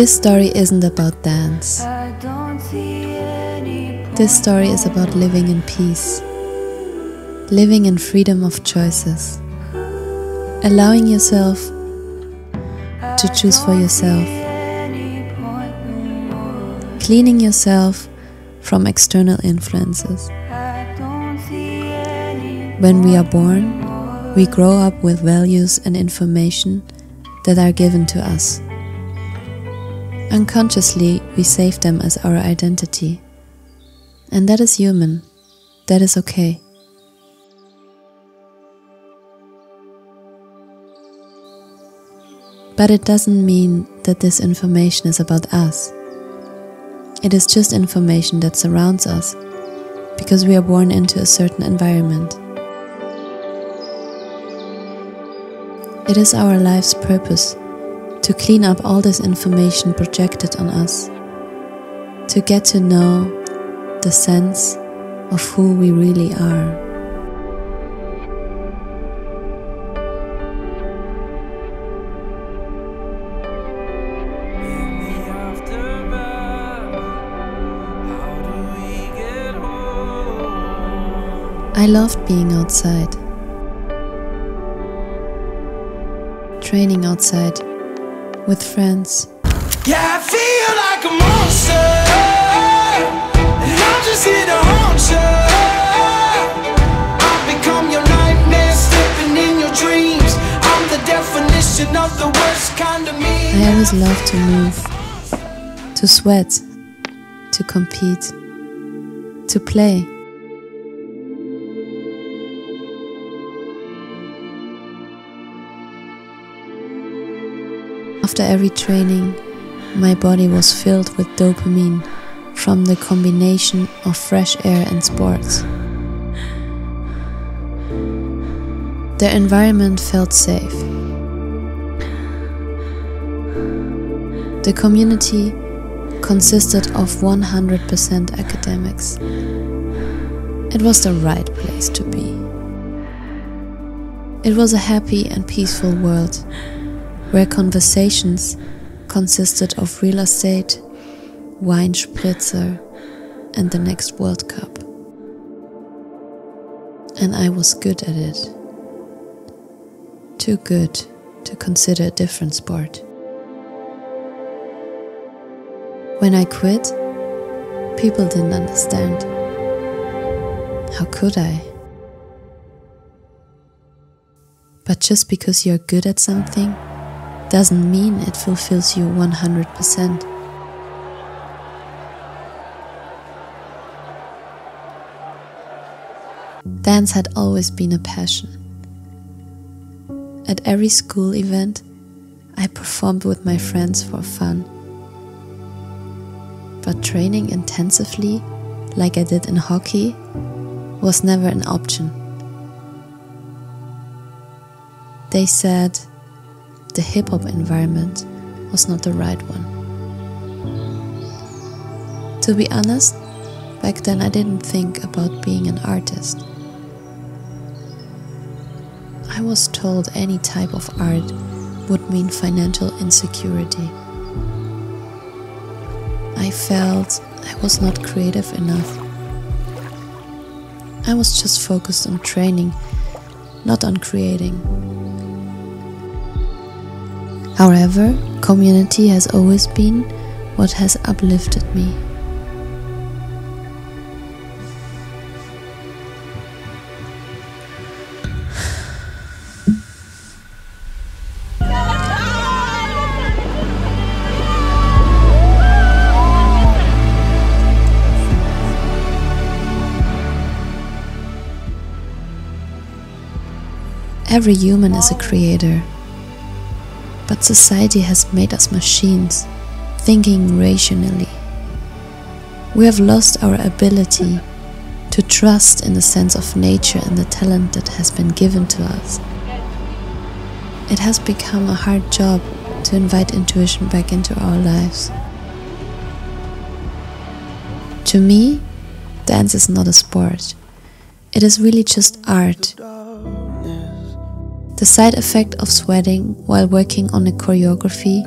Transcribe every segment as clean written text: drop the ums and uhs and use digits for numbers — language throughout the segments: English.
this story isn't about dance. This story is about living in peace, living in freedom of choices, allowing yourself to choose for yourself, cleaning yourself from external influences. When we are born, we grow up with values and information that are given to us. Unconsciously, we save them as our identity. And that is human. That is okay. But it doesn't mean that this information is about us. It is just information that surrounds us, because we are born into a certain environment. It is our life's purpose to clean up all this information projected on us, to get to know the sense of who we really are. I loved being outside, training outside with friends. Yeah, I feel like a monster, and I'm just here to haunt you. I've become your nightmare, stepping in your dreams. I'm the definition of the worst kind of me. I always loved to move, to sweat, to compete, to play. After every training, my body was filled with dopamine from the combination of fresh air and sports. The environment felt safe. The community consisted of 100% academics. It was the right place to be. It was a happy and peaceful world, where conversations consisted of real estate, wine spritzer, and the next World Cup. And I was good at it. Too good to consider a different sport. When I quit, people didn't understand. How could I? But just because you're good at something doesn't mean it fulfills you 100%. Dance had always been a passion. At every school event, I performed with my friends for fun. But training intensively, like I did in hockey, was never an option. They said the hip-hop environment was not the right one. To be honest, back then I didn't think about being an artist. I was told any type of art would mean financial insecurity. I felt I was not creative enough. I was just focused on training, not on creating. However, community has always been what has uplifted me. Every human is a creator. But society has made us machines, thinking rationally. We have lost our ability to trust in the sense of nature and the talent that has been given to us. It has become a hard job to invite intuition back into our lives. To me, dance is not a sport. It is really just art. The side effect of sweating while working on a choreography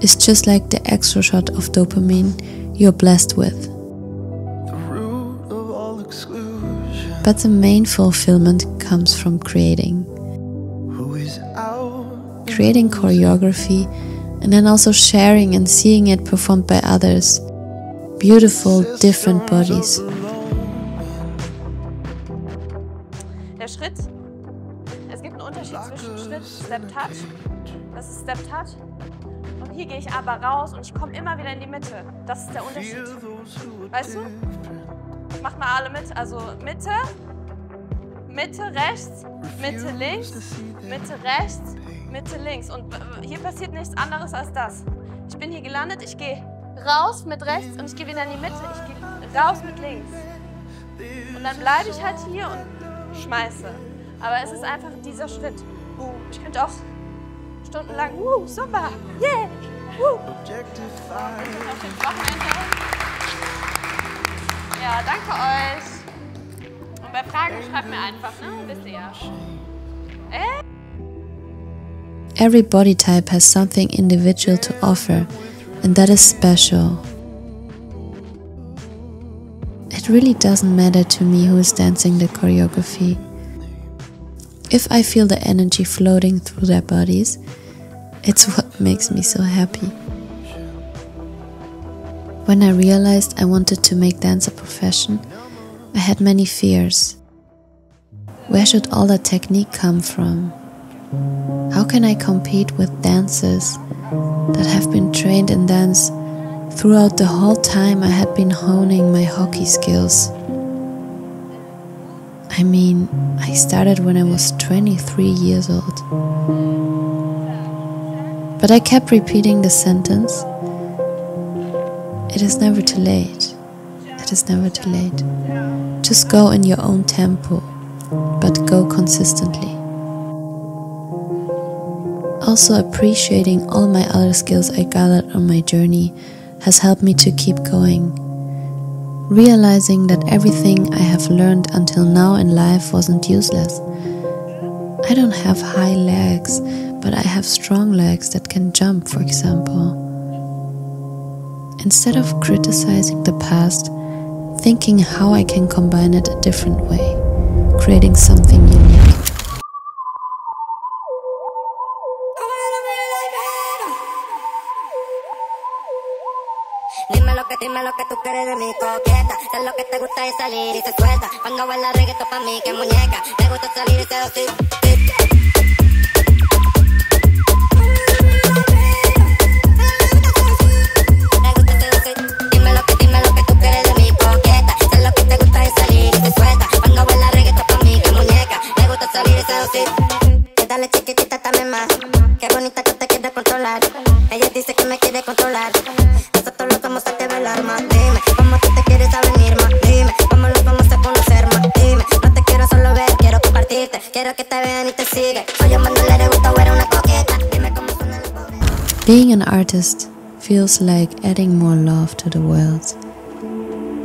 It's just like the extra shot of dopamine you're blessed with. But the main fulfillment comes from creating. Creating choreography and then also sharing and seeing it performed by others. Beautiful, different bodies. Der Schritt. Es gibt einen Unterschied zwischen Schritt, Step-Touch. Das ist Step-Touch. Und hier gehe ich aber raus und ich komme immer wieder in die Mitte. Das ist der Unterschied. Weißt du? Macht mal alle mit. Also Mitte, Mitte, rechts, Mitte, links, Mitte, rechts, Mitte, links. Und hier passiert nichts anderes als das. Ich bin hier gelandet, ich gehe raus mit rechts und ich gehe wieder in die Mitte. Ich gehe raus mit links. Und dann bleibe ich halt hier und schmeiße. Aber es ist einfach dieser Schritt. Ich könnte auch stundenlang, super, yeah, Ja, danke euch. Und bei Fragen schreibt mir einfach, ne? Wisst ihr ja. Every body type has something individual to offer, and that is special. It really doesn't matter to me who is dancing the choreography. If I feel the energy floating through their bodies, it's what makes me so happy. When I realized I wanted to make dance a profession, I had many fears. Where should all that technique come from? How can I compete with dancers that have been trained in dance throughout the whole time I had been honing my hockey skills? I mean, I started when I was 23 years old. But I kept repeating the sentence, it is never too late. It is never too late. Just go in your own tempo, but go consistently. Also, appreciating all my other skills I gathered on my journey has helped me to keep going. Realizing that everything I have learned until now in life wasn't useless. I don't have high legs, but I have strong legs that can jump, for example. Instead of criticizing the past, thinking how I can combine it a different way, creating something unique. Dime lo que tú quieres de mi coqueta, es lo que te gusta y salir y te suelta. Cuando baila reggaeton pa' mí que muñeca, me gusta salir y te doy tip, tip. Being an artist feels like adding more love to the world.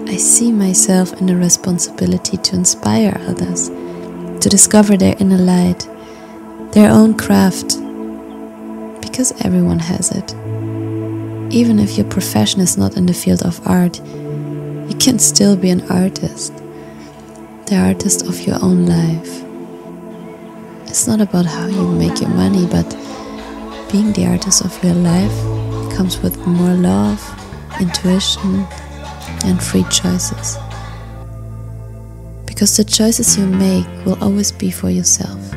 I see myself in the responsibility to inspire others, to discover their inner light, their own craft, because everyone has it. Even if your profession is not in the field of art, you can still be an artist, the artist of your own life. It's not about how you make your money, but being the artist of your life comes with more love, intuition, and free choices. Because the choices you make will always be for yourself.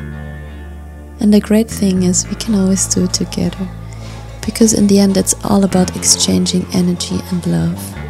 And the great thing is, we can always do it together. Because in the end, it's all about exchanging energy and love.